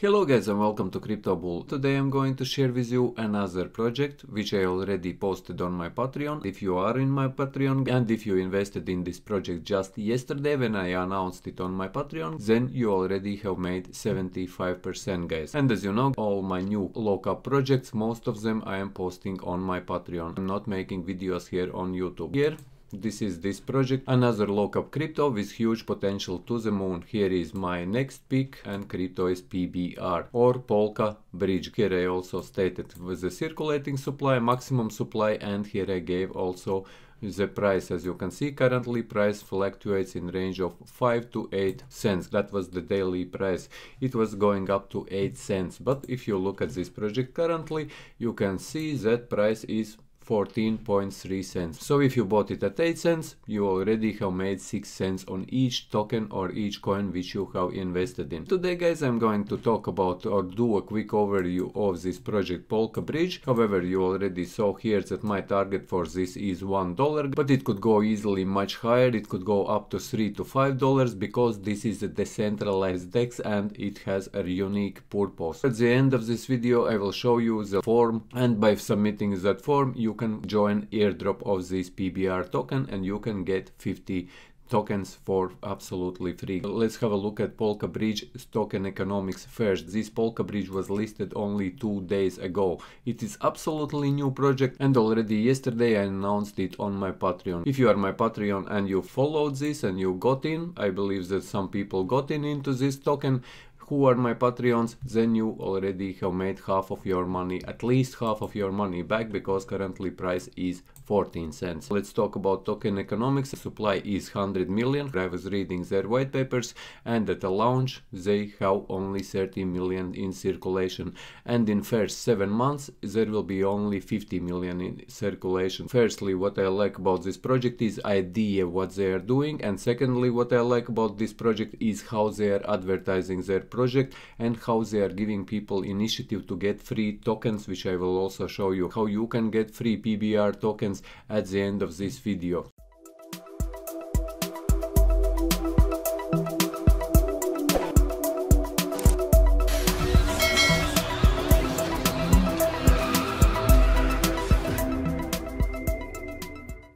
Hello guys and welcome to Crypto Bull. Today I'm going to share with you another project which I already posted on my Patreon. If you are in my Patreon and if you invested in this project just yesterday when I announced it on my Patreon, then you already have made 75% guys. And as you know, all my new lockup projects, most of them I am posting on my Patreon. I'm not making videos here on YouTube. This is this project, another lockup crypto with huge potential to the moon. Here is my next pick and crypto is PBR or Polka Bridge. Here I also stated with the circulating supply, maximum supply, and here I gave also the price. As you can see, currently price fluctuates in range of 5 to 8 cents. That was the daily price. It was going up to 8 cents, but if you look at this project currently, you can see that price is 14.3 cents. So if you bought it at 8 cents, you already have made 6 cents on each token or each coin which you have invested in. Today guys, I'm going to talk about or do a quick overview of this project Polka Bridge. However, you already saw here that my target for this is $1, but it could go easily much higher. It could go up to $3 to $5 because this is a decentralized DEX and it has a unique purpose. At the end of this video, I will show you the form, and by submitting that form, you can join airdrop of this PBR token and you can get 50 tokens for absolutely free. Let's have a look at Polka Bridge token economics first. This Polka Bridge was listed only 2 days ago. It is absolutely new project and already yesterday I announced it on my Patreon. If you are my Patreon and you followed this and you got in, I believe that some people got in into this token who are my Patreons, then you already have made half of your money, at least half of your money back, because currently price is 14 cents. Let's talk about token economics. The supply is 100 million. I was reading their white papers and at the launch they have only 30 million in circulation. And in first 7 months there will be only 50 million in circulation. Firstly, what I like about this project is idea what they are doing, and secondly, what I like about this project is how they are advertising their project and how they are giving people initiative to get free tokens, which I will also show you how you can get free PBR tokens at the end of this video.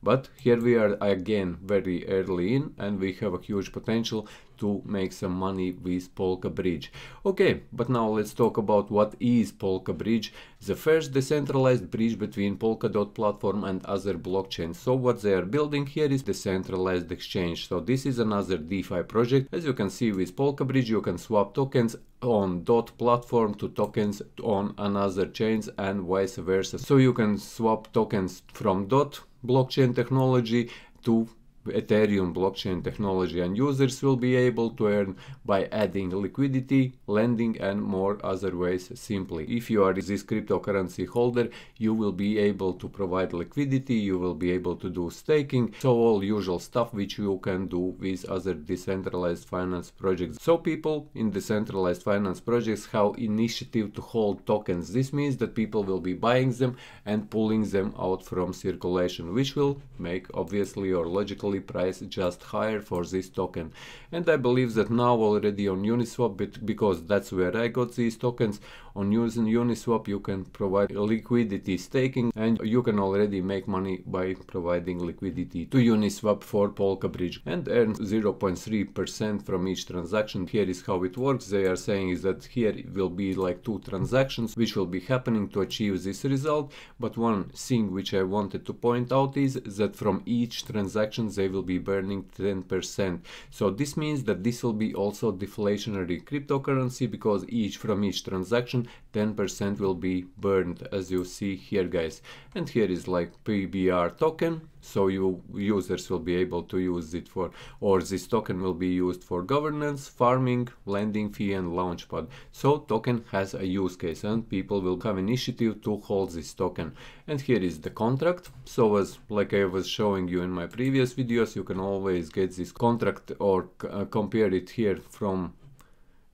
But here we are again very early in and we have a huge potential to make some money with Polka Bridge. Okay, but now let's talk about what is Polka Bridge. The first decentralized bridge between Polkadot platform and other blockchains. So what they are building here is decentralized exchange. So this is another DeFi project. As you can see with Polka Bridge, you can swap tokens on DOT platform to tokens on another chains and vice versa. So you can swap tokens from DOT blockchain technology to Ethereum blockchain technology, and users will be able to earn by adding liquidity, lending, and more other ways simply. If you are this cryptocurrency holder, you will be able to provide liquidity, you will be able to do staking, so all usual stuff which you can do with other decentralized finance projects. So people in decentralized finance projects have initiative to hold tokens. This means that people will be buying them and pulling them out from circulation, which will make obviously or logically price just higher for this token. And I believe that now already on Uniswap, because that's where I got these tokens, on using Uniswap you can provide liquidity staking and you can already make money by providing liquidity to Uniswap for Polka Bridge and earn 0.3% from each transaction. Here is how it works. They are saying is that here it will be like 2 transactions which will be happening to achieve this result, but one thing which I wanted to point out is that from each transaction they will be burning 10%. So this means that this will be also deflationary cryptocurrency, because from each transaction 10% will be burned, as you see here guys. And here is like PBR token, so you users will be able to use it for, or this token will be used for governance, farming, lending fee, and launchpad. So token has a use case and people will have initiative to hold this token. And here is the contract. So as like I was showing you in my previous videos, you can always get this contract or compare it here from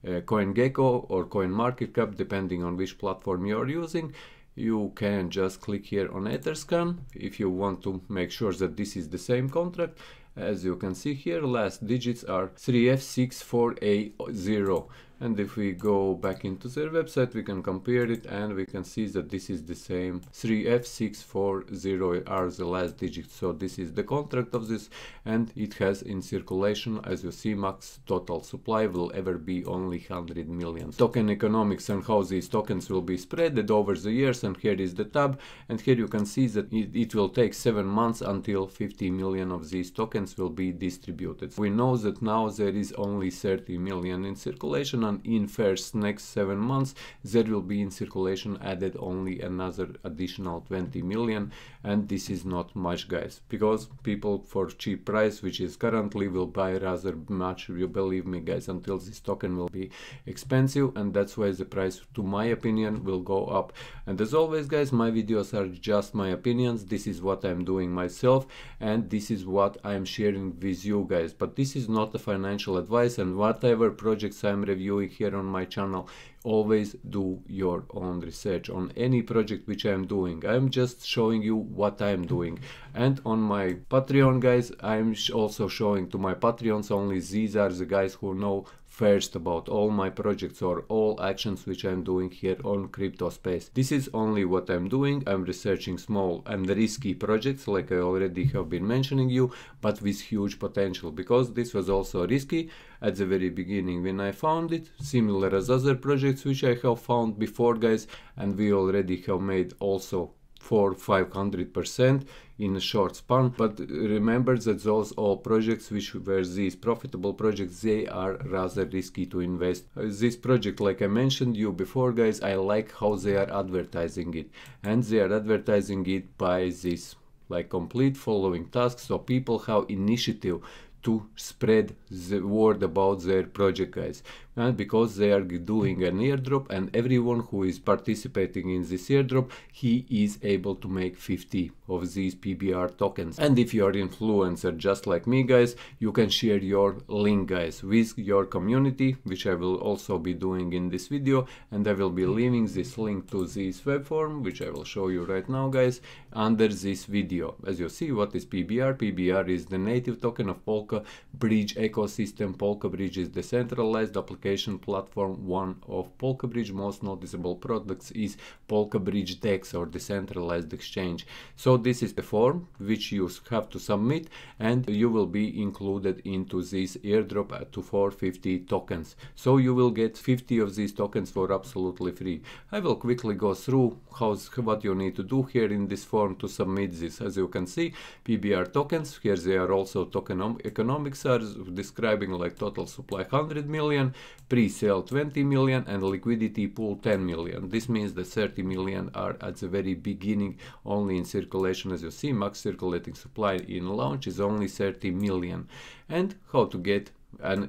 CoinGecko or CoinMarketCap, depending on which platform you are using. You can just click here on Etherscan if you want to make sure that this is the same contract. As you can see here, last digits are 3F64A0. And if we go back into their website, we can compare it and we can see that this is the same. 3F640 are the last digits. So this is the contract of this, and it has in circulation, as you see, max total supply will ever be only 100 million. Token economics and how these tokens will be spread over the years. And here is the tab. And here you can see that it will take 7 months until 50 million of these tokens will be distributed. We know that now there is only 30 million in circulation, and in first next 7 months there will be in circulation added only another additional 20 million, and this is not much, guys, because people for cheap price, which is currently, will buy rather much. You believe me, guys, until this token will be expensive, and that's why the price, to my opinion, will go up. And as always, guys, my videos are just my opinions. This is what I'm doing myself, and this is what I'm sharing with you guys, but this is not a financial advice, and whatever projects I'm reviewing here on my channel, always do your own research on any project which I'm doing. I'm just showing you what I'm doing. And on my Patreon, guys, I'm also showing to my Patreons only. These are the guys who know first about all my projects or all actions which I'm doing here on crypto space. This is only what I'm doing. I'm researching small and risky projects, like I already have been mentioning you, but with huge potential, because this was also risky at the very beginning when I found it, similar as other projects which I have found before, guys, and we already have made also 400-500% in a short span. But remember that those all projects which were these profitable projects, they are rather risky to invest. This project, like I mentioned you before, guys, I like how they are advertising it, and they are advertising it by this, like, complete following tasks, so people have initiative to spread the word about their project, guys, and because they are doing an airdrop, and everyone who is participating in this airdrop, he is able to make 50 of these PBR tokens. And if you are influencer just like me, guys, you can share your link, guys, with your community, which I will also be doing in this video, and I will be leaving this link to this web form, which I will show you right now, guys, under this video. As you see, what is PBR? PBR is the native token of Polka Bridge ecosystem. Polka Bridge is decentralized application platform. One of Polka Bridge most noticeable products is Polka Bridge DEX, or decentralized exchange. So this is the form which you have to submit, and you will be included into this airdrop to 450 tokens. So you will get 50 of these tokens for absolutely free. I will quickly go through what you need to do here in this form to submit this. As you can see, PBR tokens, here they are also token economics are describing, like total supply 100 million. Pre-sale 20 million and liquidity pool 10 million. This means that 30 million are at the very beginning only in circulation. As you see, max circulating supply in launch is only 30 million. And how to get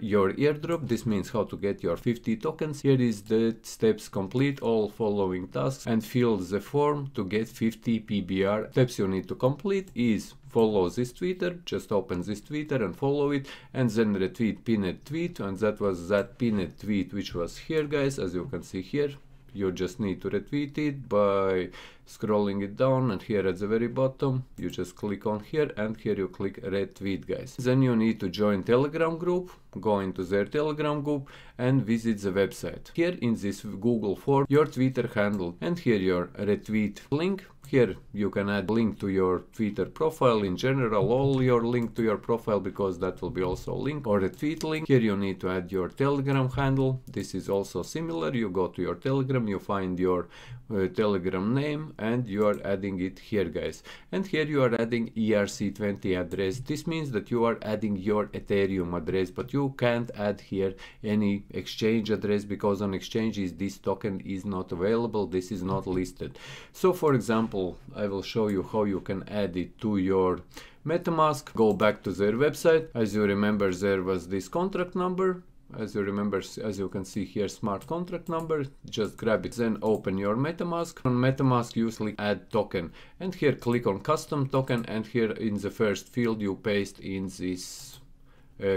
your airdrop, this means how to get your 50 tokens. Here is the steps: complete all following tasks and fill the form to get 50 PBR. Steps you need to complete is follow this Twitter, just open this Twitter and follow it, and then retweet pinned tweet, and that was that pinned tweet which was here, guys, as you can see here. You just need to retweet it by scrolling it down, and here at the very bottom you just click on here, and here you click retweet, guys. Then you need to join Telegram group, go into their Telegram group and visit the website. Here in this Google form, your Twitter handle, and here your retweet link. Here you can add link to your Twitter profile in general, all your link to your profile, because that will be also a link or a tweet link. Here you need to add your Telegram handle. This is also similar. You go to your Telegram, you find your Telegram name, and you are adding it here, guys. And here you are adding ERC-20 address. This means that you are adding your Ethereum address, but you can't add here any exchange address, because on exchanges this token is not available. This is not listed. So for example, I will show you how you can add it to your MetaMask. Go back to their website. As you remember, there was this contract number. As you remember, as you can see here, smart contract number, just grab it, then open your MetaMask. On MetaMask, usually add token, and here click on custom token, and here in the first field you paste in this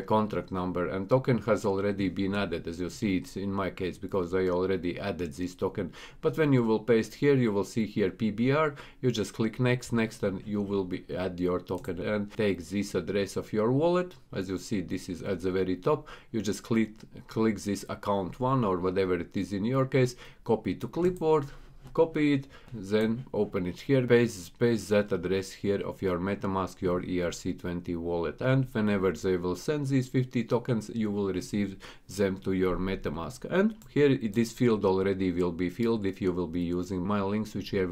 contract number, and token has already been added. As you see, it's in my case because I already added this token. But when you will paste here, you will see here PBR, you just click next, next, and you will be add your token, and take this address of your wallet. As you see, this is at the very top. You just click this account one or whatever it is in your case, copy to clipboard, copy it, then open it here, paste that address here of your MetaMask, your ERC-20 wallet, and whenever they will send these 50 tokens, you will receive them to your MetaMask. And here this field already will be filled if you will be using my links, which I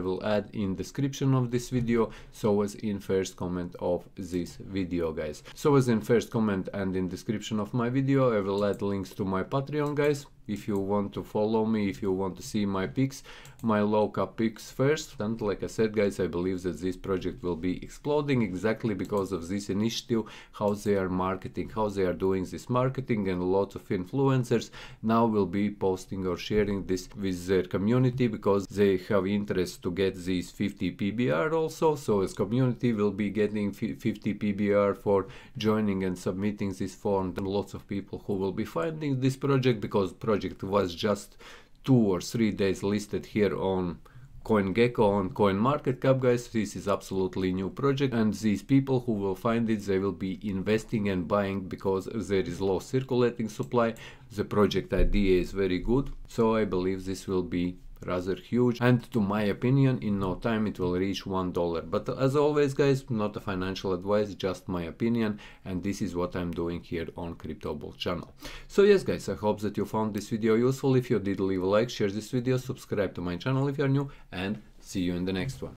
will add in description of this video, so as in first comment of this video, guys. So as in first comment and in description of my video, I will add links to my Patreon, guys. If you want to follow me, if you want to see my picks, my local picks first. And like I said, guys, I believe that this project will be exploding exactly because of this initiative, how they are marketing, how they are doing this marketing, and lots of influencers now will be posting or sharing this with their community because they have interest to get these 50 PBR also. So as community will be getting 50 PBR for joining and submitting this form. And lots of people who will be finding this project because project was just 2 or 3 days listed here on CoinGecko, on CoinMarketCap, guys. This is absolutely new project, and these people who will find it, they will be investing and buying because there is low circulating supply. The project idea is very good, so I believe this will be rather huge, and to my opinion in no time it will reach $1. But as always, guys, not a financial advice, just my opinion, and this is what I'm doing here on Crypto Bull channel. So yes, guys, I hope that you found this video useful. If you did, leave a like, share this video, subscribe to my channel if you're new, and see you in the next one.